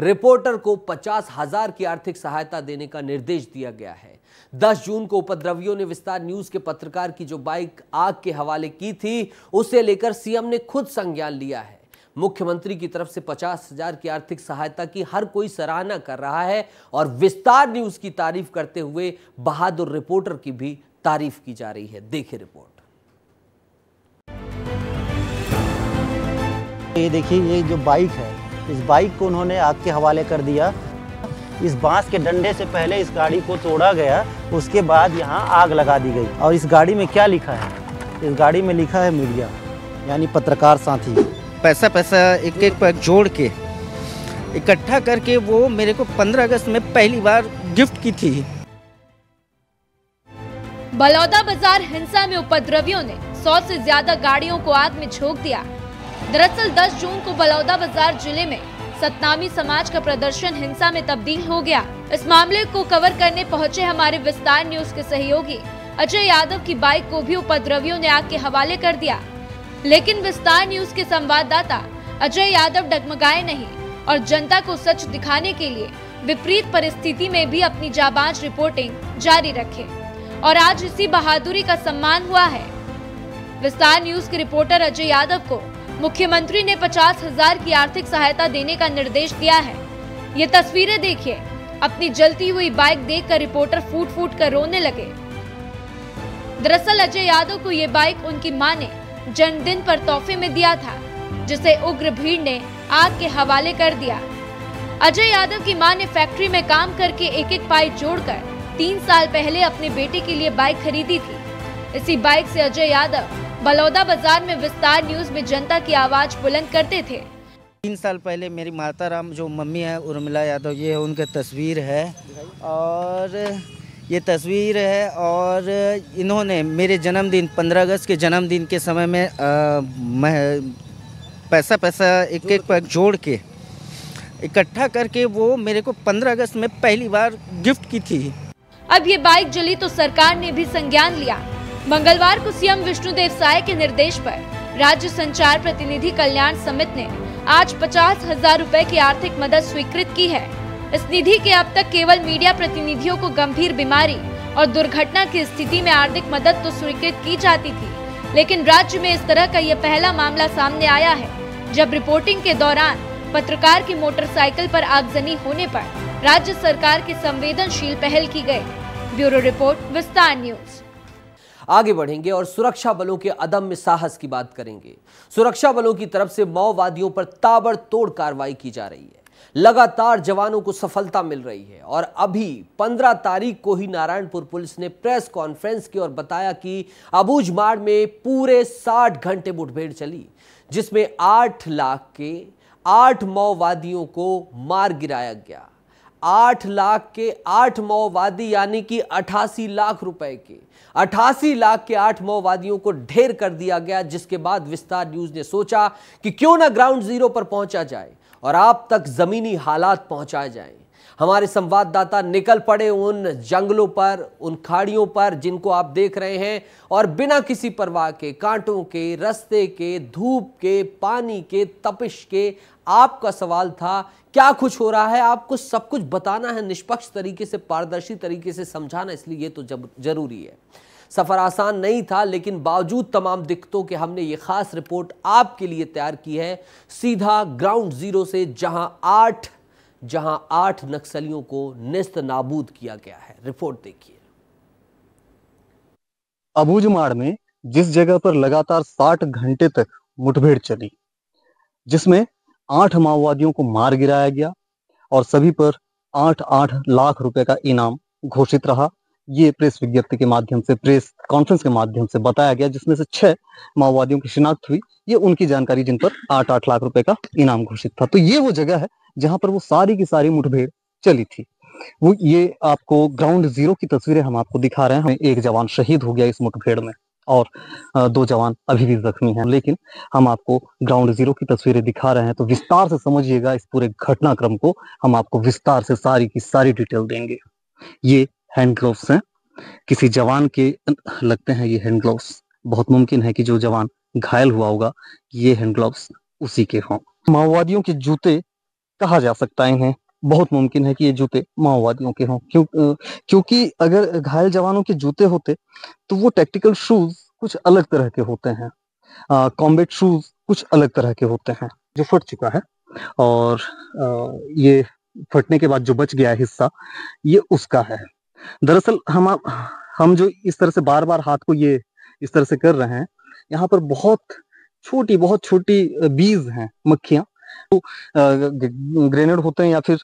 रिपोर्टर को पचास हजार की आर्थिक सहायता देने का निर्देश दिया गया है। दस जून को उपद्रवियों ने विस्तार न्यूज के पत्रकार की जो बाइक आग के हवाले की थी, उसे लेकर सीएम ने खुद संज्ञान लिया है। मुख्यमंत्री की तरफ से पचास हजार की आर्थिक सहायता की हर कोई सराहना कर रहा है और विस्तार न्यूज की तारीफ करते हुए बहादुर रिपोर्टर की भी तारीफ की जा रही है। देखिए रिपोर्ट। ये देखिए, ये जो बाइक है, इस बाइक को उन्होंने आग के हवाले कर दिया। इस बांस के डंडे से पहले इस गाड़ी को तोड़ा गया, उसके बाद यहाँ आग लगा दी गई। और इस गाड़ी में क्या लिखा है? इस गाड़ी में लिखा है मीडिया, यानी पत्रकार साथी। पैसा पैसा एक एक पर जोड़ के इकट्ठा करके वो मेरे को पंद्रह अगस्त में पहली बार गिफ्ट की थी। बलौदा बाजार हिंसा में उपद्रवियों ने सौ से ज्यादा गाड़ियों को आग में झोंक दिया। दरअसल दस जून को बलौदा बाजार जिले में सतनामी समाज का प्रदर्शन हिंसा में तब्दील हो गया। इस मामले को कवर करने पहुंचे हमारे विस्तार न्यूज के सहयोगी अजय यादव की बाइक को भी उपद्रवियों ने आग के हवाले कर दिया, लेकिन विस्तार न्यूज के संवाददाता अजय यादव डगमगाए नहीं और जनता को सच दिखाने के लिए विपरीत परिस्थिति में भी अपनी जाबाज रिपोर्टिंग जारी रखे और आज इसी बहादुरी का सम्मान हुआ है। विस्तार न्यूज के रिपोर्टर अजय यादव को मुख्यमंत्री ने पचास हजार की आर्थिक सहायता देने का निर्देश दिया है। ये तस्वीरें देखिए, अपनी जलती हुई बाइक देखकर रिपोर्टर फूट फूट कर रोने लगे। दरअसल अजय यादव को ये बाइक उनकी मां ने जन्मदिन पर तोहफे में दिया था, जिसे उग्र भीड़ ने आग के हवाले कर दिया। अजय यादव की मां ने फैक्ट्री में काम करके एक एक पाई जोड़कर तीन साल पहले अपने बेटे के लिए बाइक खरीदी थी। इसी बाइक से अजय यादव बलौदा बाजार में विस्तार न्यूज में जनता की आवाज बुलंद करते थे। तीन साल पहले मेरी माता राम जो मम्मी है उर्मिला यादव, ये उनके तस्वीर है और ये तस्वीर है और इन्होंने मेरे जन्मदिन पंद्रह अगस्त के जन्मदिन के समय में आ, पैसा पैसा एक एक पर जोड़ के इकट्ठा करके वो मेरे को पंद्रह अगस्त में पहली बार गिफ्ट की थी। अब ये बाइक जली तो सरकार ने भी संज्ञान लिया। मंगलवार को सीएम विष्णुदेव साय के निर्देश पर राज्य संचार प्रतिनिधि कल्याण समिति ने आज पचास हजार रूपए की आर्थिक मदद स्वीकृत की है। इस निधि के अब तक केवल मीडिया प्रतिनिधियों को गंभीर बीमारी और दुर्घटना की स्थिति में आर्थिक मदद तो स्वीकृत की जाती थी, लेकिन राज्य में इस तरह का यह पहला मामला सामने आया है जब रिपोर्टिंग के दौरान पत्रकार की मोटरसाइकिल पर आगजनी होने पर राज्य सरकार की संवेदनशील पहल की गई। ब्यूरो रिपोर्ट, विस्तार न्यूज। आगे बढ़ेंगे और सुरक्षा बलों के अदम्य साहस की बात करेंगे। सुरक्षा बलों की तरफ से माओवादियों पर ताबड़तोड़ कार्रवाई की जा रही है। लगातार जवानों को सफलता मिल रही है और अभी पंद्रह तारीख को ही नारायणपुर पुलिस ने प्रेस कॉन्फ्रेंस की और बताया कि अबूझमाड़ में पूरे साठ घंटे मुठभेड़ चली, जिसमें आठ लाख के आठ माओवादियों को मार गिराया गया। आठ लाख के आठ माओवादी यानी कि अठासी लाख रुपए के अठासी लाख के आठ माओवादियों को ढेर कर दिया गया, जिसके बाद विस्तार न्यूज ने सोचा कि क्यों ना ग्राउंड जीरो पर पहुंचा जाए और आप तक जमीनी हालात पहुंचाए जाएं। हमारे संवाददाता निकल पड़े उन जंगलों पर, उन खाड़ियों पर जिनको आप देख रहे हैं और बिना किसी परवाह के, कांटों के, रस्ते के, धूप के, पानी के, तपिश के, आपका सवाल था क्या कुछ हो रहा है, आपको सब कुछ बताना है निष्पक्ष तरीके से, पारदर्शी तरीके से समझाना, इसलिए ये तो जरूरी है। सफ़र आसान नहीं था, लेकिन बावजूद तमाम दिक्कतों के हमने ये खास रिपोर्ट आपके लिए तैयार की है, सीधा ग्राउंड जीरो से, जहां आठ जहां आठ नक्सलियों को नेस्त नाबूद किया गया है। रिपोर्ट देखिए। अबूझमाड़ में जिस जगह पर लगातार साठ घंटे तक मुठभेड़ चली, जिसमें आठ माओवादियों को मार गिराया गया और सभी पर आठ आठ लाख रुपए का इनाम घोषित रहा, ये प्रेस विज्ञप्ति के माध्यम से, प्रेस कॉन्फ्रेंस के माध्यम से बताया गया, जिसमें से छह माओवादियों की शिनाख्त हुई। ये उनकी जानकारी जिन पर आठ आठ लाख रुपए का इनाम घोषित था। तो ये वो जगह है जहां पर वो सारी की सारी मुठभेड़ चली थी। वो ये आपको ग्राउंड जीरो की तस्वीरें हम आपको दिखा रहे हैं। एक जवान शहीद हो गया इस मुठभेड़ में और दो जवान अभी भी जख्मी हैं, लेकिन हम आपको ग्राउंड जीरो की तस्वीरें दिखा रहे हैं। तो विस्तार से समझिएगा इस पूरे घटनाक्रम को, हम आपको विस्तार से सारी की सारी डिटेल देंगे। ये हैंड ग्लोव्स हैं, किसी जवान के लगते हैं ये हैंड ग्लोव्स। बहुत मुमकिन है कि जो जवान घायल हुआ होगा ये हैंड ग्लोव्स उसी के हों। माओवादियों के जूते कहा जा सकता है इन्हें, बहुत मुमकिन है कि ये जूते माओवादियों के हों, क्यों क्योंकि अगर घायल जवानों के जूते होते तो वो टैक्टिकल शूज कुछ अलग तरह के होते हैं, कॉम्बैट शूज कुछ अलग तरह के होते हैं। जो फट चुका है और आ, ये फटने के बाद जो बच गया हिस्सा ये उसका है। दरअसल हम हम जो इस तरह से बार बार हाथ को ये इस तरह से कर रहे हैं, यहाँ पर बहुत छोटी बहुत छोटी बीज हैं, मक्खियां। तो ग्रेनेड होते हैं या फिर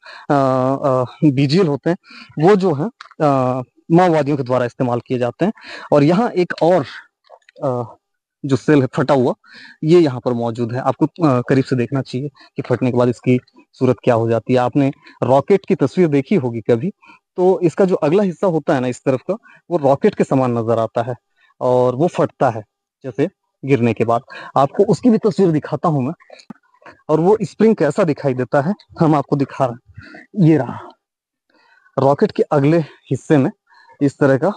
बीजीएल होते हैं, वो जो है माओवादियों के द्वारा इस्तेमाल किए जाते हैं। और यहाँ एक और आ, जो सेल है फटा हुआ, ये यहाँ पर मौजूद है। आपको करीब से देखना चाहिए कि फटने के बाद इसकी सूरत क्या हो जाती है। आपने रॉकेट की तस्वीर देखी होगी कभी, तो इसका जो अगला हिस्सा होता है ना इस तरफ का, वो रॉकेट के समान नजर आता है और वो फटता है जैसे गिरने के बाद। आपको उसकी भी तस्वीर दिखाता हूँ मैं, और वो स्प्रिंग कैसा दिखाई देता है हम आपको दिखा रहे हैं। ये रहा रॉकेट के अगले हिस्से में इस तरह का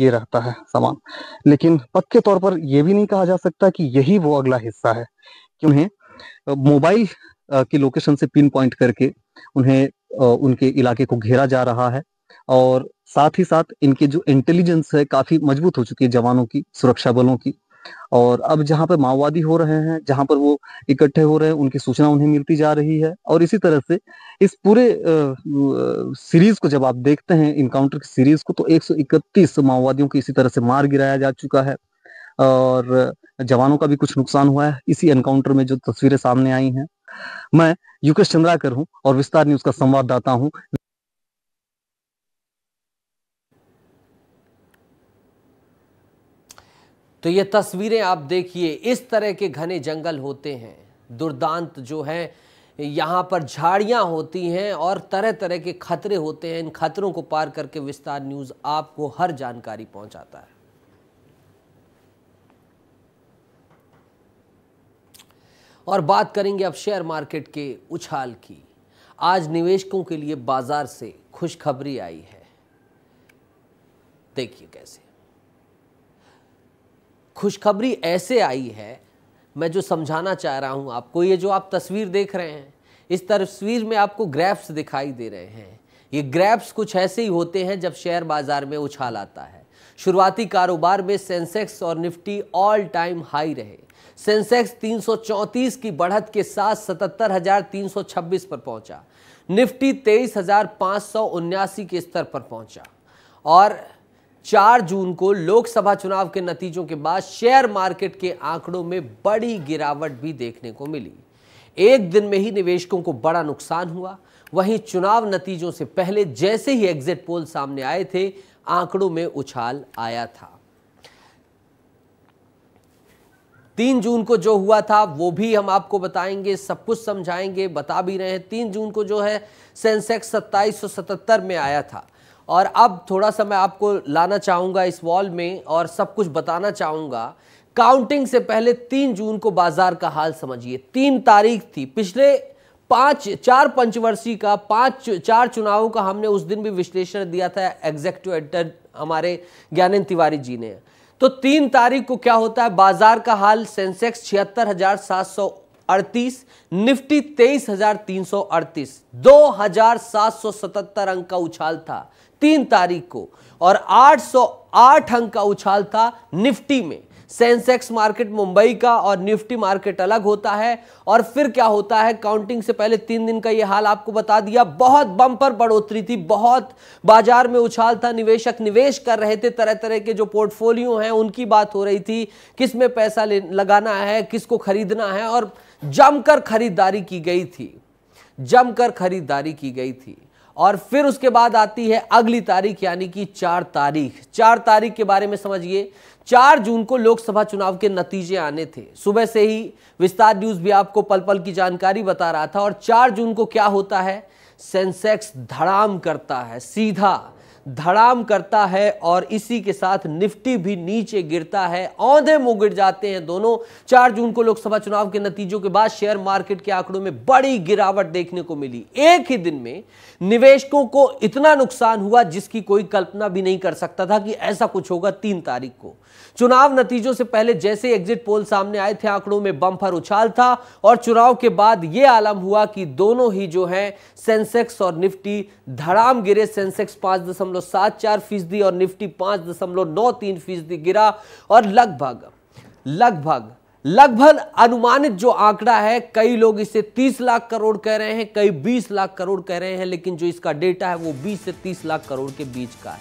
ये रहता है सामान, लेकिन पक्के तौर पर यह भी नहीं कहा जा सकता कि यही वो अगला हिस्सा है। उन्हें मोबाइल की लोकेशन से पिन पॉइंट करके उन्हें उनके इलाके को घेरा जा रहा है और साथ ही साथ इनके जो इंटेलिजेंस है काफी मजबूत हो चुकी है जवानों की, सुरक्षा बलों की। और अब जहां पर माओवादी हो रहे हैं, जहां पर वो इकट्ठे हो रहे हैं, उनकी सूचना उन्हें मिलती जा रही है। और इसी तरह से इस पूरे सीरीज को जब आप देखते हैं, इनकाउंटर की सीरीज को, तो एक सौ इकतीस माओवादियों को इसी तरह से मार गिराया जा चुका है और जवानों का भी कुछ नुकसान हुआ है। इसी एनकाउंटर में जो तस्वीरें सामने आई हैं। मैं युकेश चंद्राकर हूँ और विस्तार न्यूज का संवाददाता हूँ। तो ये तस्वीरें आप देखिए, इस तरह के घने जंगल होते हैं, दुर्दांत जो है यहाँ पर झाड़ियाँ होती हैं और तरह तरह के खतरे होते हैं। इन खतरों को पार करके विस्तार न्यूज़ आपको हर जानकारी पहुँचाता है। और बात करेंगे अब शेयर मार्केट के उछाल की। आज निवेशकों के लिए बाजार से खुशखबरी आई है, देखिए कैसे खुशखबरी ऐसे आई है मैं जो समझाना चाह रहा हूँ आपको, ये जो आप तस्वीर देख रहे हैं, इस तस्वीर में आपको ग्रैप्स दिखाई दे रहे हैं। ये ग्रैप्स कुछ ऐसे ही होते हैं जब शेयर बाजार में उछाल आता है। शुरुआती कारोबार में सेंसेक्स और निफ्टी ऑल टाइम हाई रहे। सेंसेक्स तीन सौ चौंतीस की बढ़त के साथ सतहत्तर हज़ार तीन सौ छब्बीस पर पहुंचा। निफ्टी तेईस हज़ार पाँच सौ उन्यासी के स्तर पर पहुंचा। और चार जून को लोकसभा चुनाव के नतीजों के बाद शेयर मार्केट के आंकड़ों में बड़ी गिरावट भी देखने को मिली। एक दिन में ही निवेशकों को बड़ा नुकसान हुआ। वहीं चुनाव नतीजों से पहले जैसे ही एग्जिट पोल सामने आए थे, आंकड़ों में उछाल आया था। तीन जून को जो हुआ था वो भी हम आपको बताएंगे, सब कुछ समझाएंगे, बता भी रहे हैं। तीन जून को जो है सेंसेक्स सत्ताईस सौ सतहत्तर में आया था। और अब थोड़ा सा मैं आपको लाना चाहूँगा इस वॉल में और सब कुछ बताना चाहूँगा। काउंटिंग से पहले तीन जून को बाजार का हाल समझिए। तीन तारीख थी, पिछले पाँच चार पंचवर्षीय का पाँच चार चुनावों का हमने उस दिन भी विश्लेषण दिया था एग्जेक्टिव एडिटर हमारे ज्ञानेंद्र तिवारी जी ने। तो तीन तारीख को क्या होता है, बाजार का हाल सेंसेक्स छिहत्तर हज़ार सात सौ अड़तीस, निफ्टी तेईस हज़ार तीन सौ अड़तीस, दो हज़ार सात सौ सतहत्तर अंक का उछाल था तीन तारीख को। और आठ सौ आठ अंक का उछाल था निफ्टी में। सेंसेक्स मार्केट मुंबई का और निफ्टी मार्केट अलग होता है। और फिर क्या होता है, काउंटिंग से पहले तीन दिन का ये हाल आपको बता दिया। बहुत बम्पर बढ़ोतरी थी, बहुत बाजार में उछाल था। निवेशक निवेश कर रहे थे, तरह तरह के जो पोर्टफोलियो हैं उनकी बात हो रही थी, किस में पैसा लगाना है, किसको खरीदना है। और जमकर खरीदारी की गई थी, जमकर खरीदारी की गई थी। और फिर उसके बाद आती है अगली तारीख, यानी कि चार तारीख। चार तारीख के बारे में समझिए। चार जून को लोकसभा चुनाव के नतीजे आने थे। सुबह से ही विस्तार न्यूज भी आपको पल पल की जानकारी बता रहा था। और चार जून को क्या होता है, सेंसेक्स धड़ाम करता है, सीधा धड़ाम करता है। और इसी के साथ निफ्टी भी नीचे गिरता है, औंधे मुंह गिर जाते हैं दोनों। चार जून को लोकसभा चुनाव के नतीजों के बाद शेयर मार्केट के आंकड़ों में बड़ी गिरावट देखने को मिली। एक ही दिन में निवेशकों को इतना नुकसान हुआ जिसकी कोई कल्पना भी नहीं कर सकता था कि ऐसा कुछ होगा। तीन तारीख को चुनाव नतीजों से पहले जैसे एग्जिट पोल सामने आए थे, आंकड़ों में बम्पर उछाल था। और चुनाव के बाद यह आलम हुआ कि दोनों ही जो है सेंसेक्स और निफ्टी धड़ाम गिरे। सेंसेक्स पांच सात चार फीसदी और निफ्टी पांच दशमलव नौ तीन फीसदी गिरा। और लगभग लगभग लगभग अनुमानित जो आंकड़ा है, कई लोग इसे तीस लाख करोड़ कह रहे हैं, कई बीस लाख करोड़ कह रहे हैं, लेकिन जो इसका डेटा है वो बीस से तीस लाख करोड़ के बीच का है।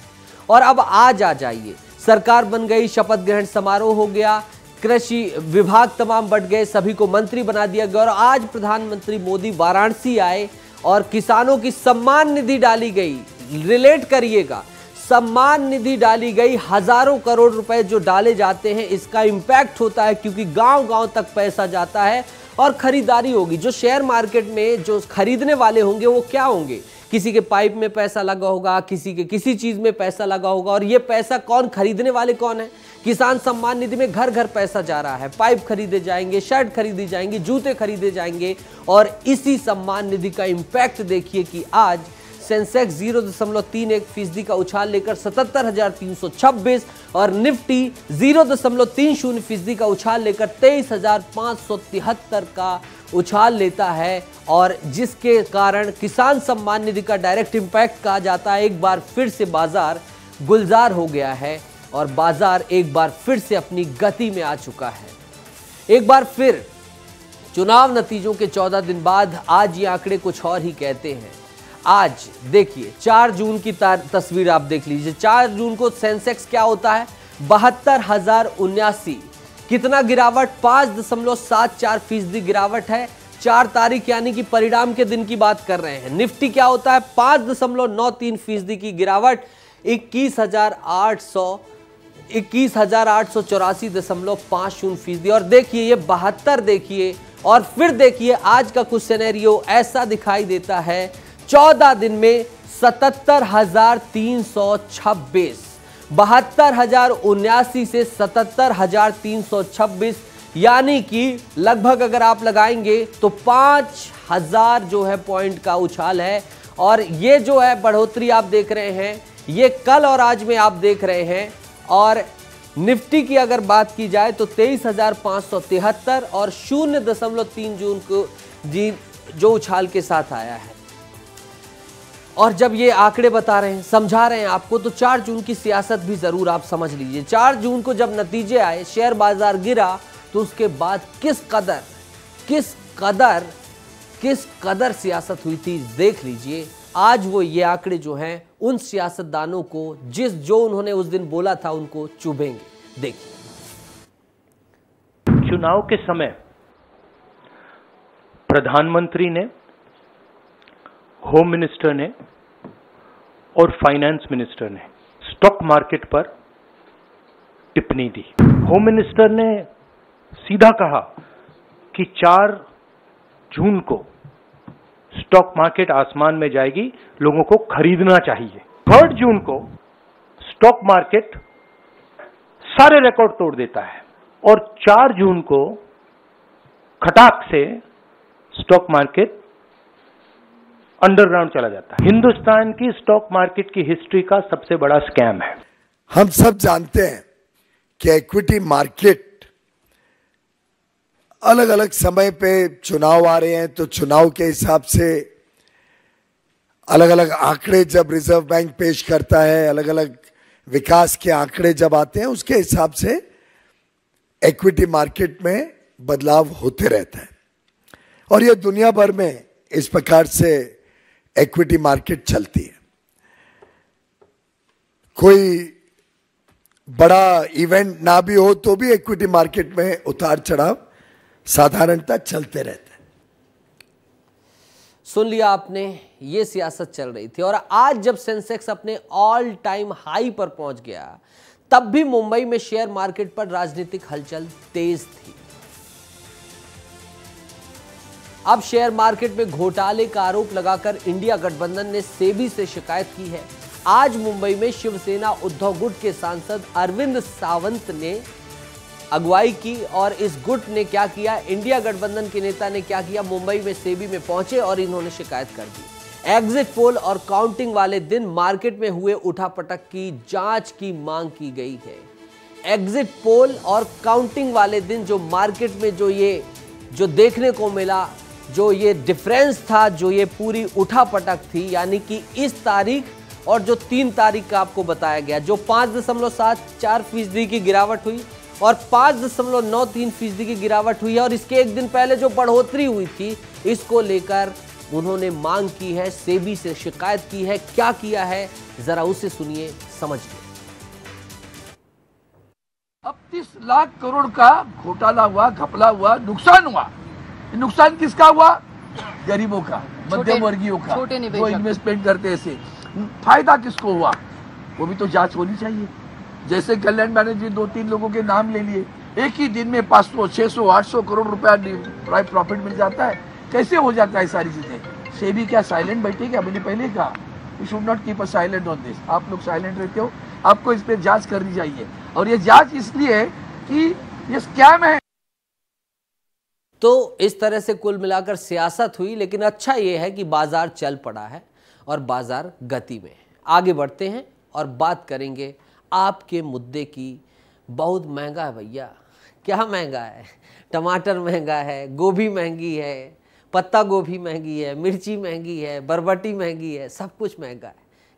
और अब आज आ जाइए, सरकार बन गई, शपथ ग्रहण समारोह हो गया, कृषि विभाग तमाम बढ़ गए, सभी को मंत्री बना दिया गया। और आज प्रधानमंत्री मोदी वाराणसी आए और किसानों की सम्मान निधि डाली गई। रिलेट करिएगा, सम्मान निधि डाली गई, हजारों करोड़ रुपए जो डाले जाते हैं, इसका इम्पैक्ट होता है क्योंकि गांव गांव तक पैसा जाता है। और खरीदारी होगी, जो शेयर मार्केट में जो खरीदने वाले होंगे वो क्या होंगे, किसी के पाइप में पैसा लगा होगा, किसी के किसी चीज़ में पैसा लगा होगा। और ये पैसा कौन, खरीदने वाले कौन है, किसान सम्मान निधि में घर घर पैसा जा रहा है। पाइप खरीदे जाएंगे, शर्ट खरीदी जाएंगी, जूते खरीदे जाएंगे। और इसी सम्मान निधि का इम्पैक्ट देखिए कि आज सेंसेक्स जीरो दशमलव तीन एक फीसदी का उछाल लेकर सतहत्तर हज़ार तीन सौ छब्बीस और निफ्टी जीरो दशमलव तीन शून्य फीसदी का उछाल लेकर तेईस हजार पाँच सौ तिहत्तर का उछाल लेता है। और जिसके कारण किसान सम्मान निधि का डायरेक्ट इम्पैक्ट कहा जाता है, एक बार फिर से बाजार गुलजार हो गया है। और बाजार एक बार फिर से अपनी गति में आ चुका है। एक बार फिर चुनाव नतीजों के चौदह दिन बाद आज ये आंकड़े कुछ और ही कहते हैं। आज देखिए चार जून की तस्वीर आप देख लीजिए। चार जून को सेंसेक्स क्या होता है, बहत्तर हजार उन्यासी, कितना गिरावट, पाँच दशमलव सात चार फीसदी गिरावट है। चार तारीख यानी कि परिणाम के दिन की बात कर रहे हैं। निफ्टी क्या होता है, पाँच दशमलव नौ तीन फीसदी की गिरावट, इक्कीस हजार आठ सौ इक्कीस हजार आठ सौ चौरासी दशमलव पाँच शून्य फीसदी। और देखिए ये बहत्तर देखिए, और फिर देखिए आज का कुछ सिनेरियो ऐसा दिखाई देता है। चौदह दिन में सतहत्तर हज़ार तीन सौ छब्बीस, बहत्तर हजार उन्यासी से सतहत्तर हज़ार तीन सौ छब्बीस, यानी कि लगभग अगर आप लगाएंगे तो पाँच हजार जो है पॉइंट का उछाल है। और ये जो है बढ़ोतरी आप देख रहे हैं, ये कल और आज में आप देख रहे हैं। और निफ्टी की अगर बात की जाए तो तेईस हज़ार पाँच सौ तिहत्तर और शून्य दशमलव तीन जून को जी जो उछाल के साथ आया है। और जब ये आंकड़े बता रहे हैं, समझा रहे हैं आपको, तो चार जून की सियासत भी ज़रूर आप समझ लीजिए। चार जून को जब नतीजे आए, शेयर बाजार गिरा, तो उसके बाद किस कदर किस कदर किस कदर सियासत हुई थी देख लीजिए। आज वो ये आंकड़े जो हैं उन सियासतदानों को, जिस जो उन्होंने उस दिन बोला था, उनको चुभेंगे। देखिए, चुनाव के समय प्रधानमंत्री ने, होम मिनिस्टर ने और फाइनेंस मिनिस्टर ने स्टॉक मार्केट पर टिप्पणी दी। होम मिनिस्टर ने सीधा कहा कि चार जून को स्टॉक मार्केट आसमान में जाएगी, लोगों को खरीदना चाहिए। थर्ड जून को स्टॉक मार्केट सारे रिकॉर्ड तोड़ देता है और चार जून को खटाक से स्टॉक मार्केट अंडरग्राउंड चला जाता है। हिंदुस्तान की स्टॉक मार्केट की हिस्ट्री का सबसे बड़ा स्कैम है। हम सब जानते हैं कि इक्विटी मार्केट अलग अलग समय पे चुनाव आ रहे हैं, तो चुनाव के हिसाब से अलग अलग आंकड़े जब रिजर्व बैंक पेश करता है, अलग अलग विकास के आंकड़े जब आते हैं, उसके हिसाब से इक्विटी मार्केट में बदलाव होते रहता है। और ये दुनिया भर में इस प्रकार से इक्विटी मार्केट चलती है। कोई बड़ा इवेंट ना भी हो तो भी इक्विटी मार्केट में उतार चढ़ाव साधारणतः चलते रहते हैं। सुन लिया आपने, ये सियासत चल रही थी। और आज जब सेंसेक्स अपने ऑल टाइम हाई पर पहुंच गया, तब भी मुंबई में शेयर मार्केट पर राजनीतिक हलचल तेज थी। अब शेयर मार्केट में घोटाले का आरोप लगाकर इंडिया गठबंधन ने सेबी से शिकायत की है। आज मुंबई में शिवसेना उद्धव गुट के सांसद अरविंद सावंत ने अगुवाई की, और इस गुट ने क्या किया, इंडिया गठबंधन के नेता ने क्या किया, मुंबई में सेबी में पहुंचे और इन्होंने शिकायत कर दी। एग्जिट पोल और काउंटिंग वाले दिन मार्केट में हुए उठापटक की जांच की मांग की गई है। एग्जिट पोल और काउंटिंग वाले दिन जो मार्केट में जो ये जो देखने को मिला, जो ये डिफरेंस था, जो ये पूरी उठापटक थी, यानी कि इस तारीख और जो तीन तारीख का आपको बताया गया, जो पाँच दशमलव सात चार फीसदी की गिरावट हुई और पाँच दशमलव नौ तीन फीसदी की गिरावट हुई है, और इसके एक दिन पहले जो बढ़ोतरी हुई थी, इसको लेकर उन्होंने मांग की है, सेबी से शिकायत की है। क्या किया है जरा उसे सुनिए, समझिए। अब तीस लाख करोड़ का घोटाला हुआ, घपला हुआ, नुकसान हुआ। नुकसान किसका हुआ? गरीबों का, मध्यम वर्गीयों का, जो इन्वेस्टमेंट करते ऐसे। फायदा किसको हुआ, वो भी तो जांच होनी चाहिए। जैसे कल्याण बैनर्जी दो तीन लोगों के नाम ले लिए, एक ही दिन में पाँच सौ छः सौ आठ सौ करोड़ रुपया प्रॉफिट मिल जाता है। कैसे हो जाता है सारी चीजें? सेबी क्या साइलेंट बैठी क्या? मैंने पहले कहा, you should not keep a silent on this. आप लोग साइलेंट रहते हो, आपको इस पर जांच करनी चाहिए। और ये जांच इसलिए है कि ये स्कैम है। तो इस तरह से कुल मिलाकर सियासत हुई, लेकिन अच्छा ये है कि बाजार चल पड़ा है और बाजार गति में है। आगे बढ़ते हैं और बात करेंगे आपके मुद्दे की। बहुत महंगा है भैया, क्या महंगा है? टमाटर महंगा है, गोभी महंगी है, पत्ता गोभी महंगी है, मिर्ची महंगी है, बरबटी महंगी है, सब कुछ महंगा है।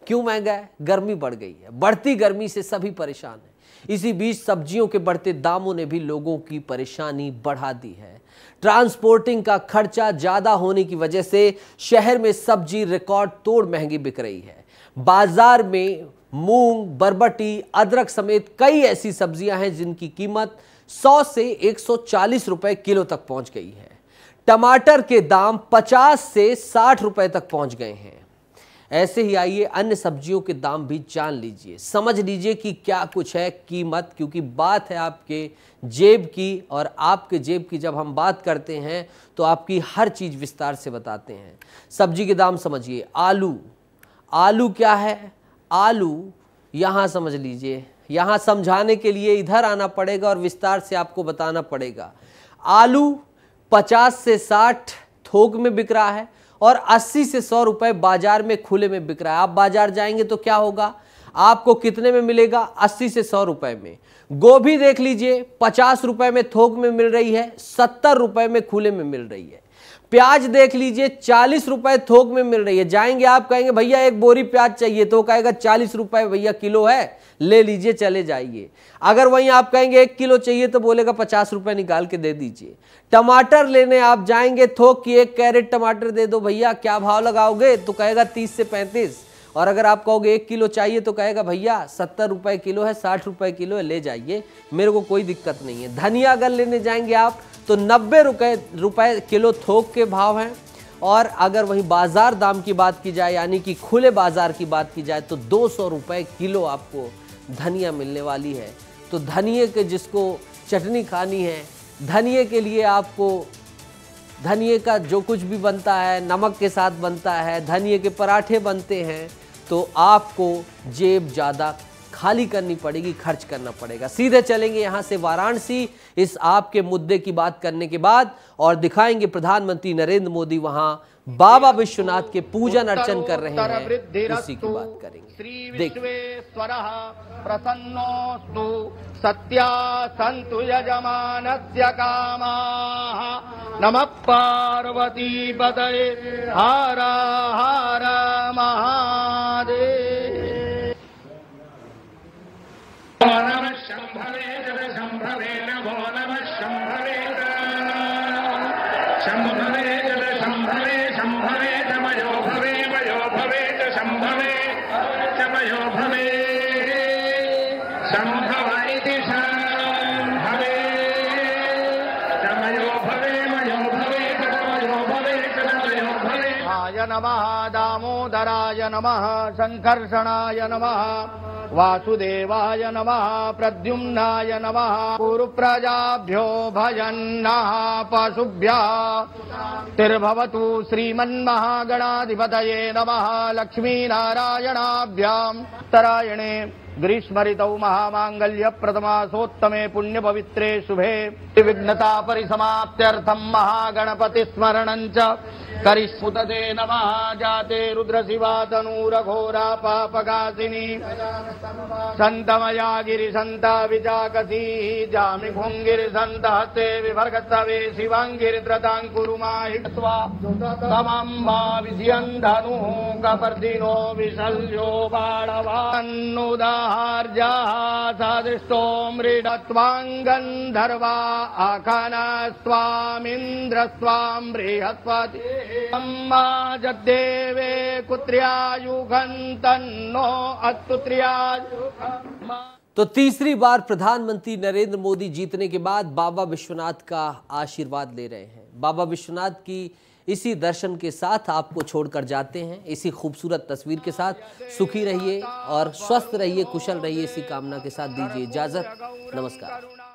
क्यों महंगा है? गर्मी बढ़ गई है। बढ़ती गर्मी से सभी परेशान हैं। इसी बीच सब्जियों के बढ़ते दामों ने भी लोगों की परेशानी बढ़ा दी है। ट्रांसपोर्टिंग का खर्चा ज़्यादा होने की वजह से शहर में सब्जी रिकॉर्ड तोड़ महंगी बिक रही है। बाजार में मूंग, बरबटी, अदरक समेत कई ऐसी सब्जियां हैं जिनकी कीमत सौ से एक सौ चालीस रुपए किलो तक पहुंच गई है। टमाटर के दाम पचास से साठ रुपए तक पहुंच गए हैं। ऐसे ही आइए अन्य सब्जियों के दाम भी जान लीजिए, समझ लीजिए कि क्या कुछ है कीमत, क्योंकि बात है आपके जेब की। और आपके जेब की जब हम बात करते हैं तो आपकी हर चीज़ विस्तार से बताते हैं। सब्जी के दाम समझिए। आलू, आलू क्या है? आलू यहाँ समझ लीजिए, यहाँ समझाने के लिए इधर आना पड़ेगा और विस्तार से आपको बताना पड़ेगा। आलू पचास से साठ थोक में बिक रहा है और अस्सी से सौ रुपए बाजार में खुले में बिक रहा है। आप बाजार जाएंगे तो क्या होगा, आपको कितने में मिलेगा, अस्सी से सौ रुपए में। गोभी देख लीजिए, पचास रुपए में थोक में मिल रही है, सत्तर रुपए में खुले में मिल रही है। प्याज देख लीजिए, चालीस रुपए थोक में मिल रही है। जाएंगे आप कहेंगे भैया एक बोरी प्याज चाहिए, तो कहेगा चालीस रुपए भैया किलो है, ले लीजिए चले जाइए। अगर वहीं आप कहेंगे एक किलो चाहिए तो बोलेगा पचास रुपए निकाल के दे दीजिए। टमाटर लेने आप जाएंगे थोक की, एक कैरेट टमाटर दे दो भैया, क्या भाव लगाओगे, तो कहेगा तीस से पैंतीस। और अगर आप कहोगे एक किलो चाहिए तो कहेगा भैया सत्तर रुपए किलो है, साठ रुपए किलो है, ले जाइए, मेरे को कोई दिक्कत नहीं है। धनिया अगर लेने जाएंगे आप तो नब्बे रुपए रुपए किलो थोक के भाव हैं। और अगर वही बाजार दाम की बात की जाए, यानी कि खुले बाजार की बात की जाए, तो दो सौ रुपए किलो आपको धनिया मिलने वाली है। तो धनिए के जिसको चटनी खानी है, धनिए के लिए आपको धनिए का जो कुछ भी बनता है नमक के साथ बनता है, धनिए के पराठे बनते हैं, तो आपको जेब ज़्यादा खाली करनी पड़ेगी, खर्च करना पड़ेगा। सीधे चलेंगे यहाँ से वाराणसी, इस आपके मुद्दे की बात करने के बाद, और दिखाएंगे प्रधानमंत्री नरेंद्र मोदी वहाँ बाबा विश्वनाथ के पूजन अर्चन कर रहे हैं, इसी की बात करेंगे। श्री विश्वेश्वरः प्रसन्नोऽस्तु, सत्या सन्तु यजमानस्य कामाः, नमः पार्वती पतये, हर हर महादेव। नमः शंभवे शंभवे नमो नमः शंभवे शंभवे शंभवे शंभवे तमयो भवे मयो भवे शंभवे तमयो भवे शंभवाय शंभवे तमयो भवे मयो भवे तमयो भवे तमयो भवे। आय नमः दामोदराय नमः संकर्षणाय नमः वासुदेवाय नमः प्रद्युम्नाय नमः। गुरुप्रजाभ्यो भजन्नः पशुभ्यः तिर्भवतु श्रीमन्महागणाधिपतये नमः। लक्ष्मीनारायणाभ्याम् उत्तरायणे ग्रीष्मऋतौ महामांगल्यप्रथमासोत्तमे पुण्यपवित्रे शुभे विघ्नतापरिसमाप्त्यर्थं महागणपतिस्मरणं च करिष्यते नमः। जाते रुद्रशिवा तनूरघोरा पापघासिनी संतमया गिरिसन्ता विजाकसी जामिभुङ्गिरिसन्तहस्ते विभर्गस्तवे शिवाङ्गिरित्रतां कुरु माहि त्वा तमम्बा विजयन्धनुः कपर्दिनो विशल्यो बाणवान्नुदा हार्जा सादृष्टो मृडत्वाङ्गन्धर्वा आखाना स्वामिन्द्रस्वां बृहस्पति अम्मा जद्देवे कुत्र्यायुगं तन्नो अत्तुत्र्यायुगम्। तो तीसरी बार प्रधानमंत्री नरेंद्र मोदी जीतने के बाद बाबा विश्वनाथ का आशीर्वाद ले रहे हैं। बाबा विश्वनाथ की इसी दर्शन के साथ आपको छोड़कर जाते हैं, इसी खूबसूरत तस्वीर के साथ। सुखी रहिए और स्वस्थ रहिए, कुशल रहिए, इसी कामना के साथ दीजिए इजाज़त। नमस्कार।